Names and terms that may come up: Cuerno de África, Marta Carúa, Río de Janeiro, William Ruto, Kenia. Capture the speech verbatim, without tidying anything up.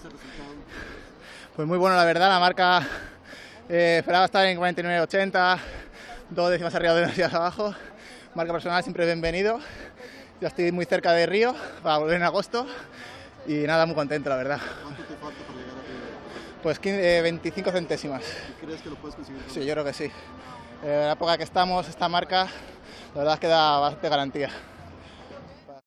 ese resultado? Pues muy bueno, la verdad. La marca eh, esperaba estar en cuarenta y nueve ochenta, dos décimas arriba, dos décimas abajo. Marca personal siempre bienvenido. Ya estoy muy cerca de Río para volver en agosto y nada, muy contento, la verdad. ¿Cuánto te falta para llegar a Río? Pues quince, eh, veinticinco centésimas. ¿Y crees que lo puedes conseguir? Sí, yo creo que sí. En eh, la época que estamos, esta marca, la verdad es que da bastante garantía.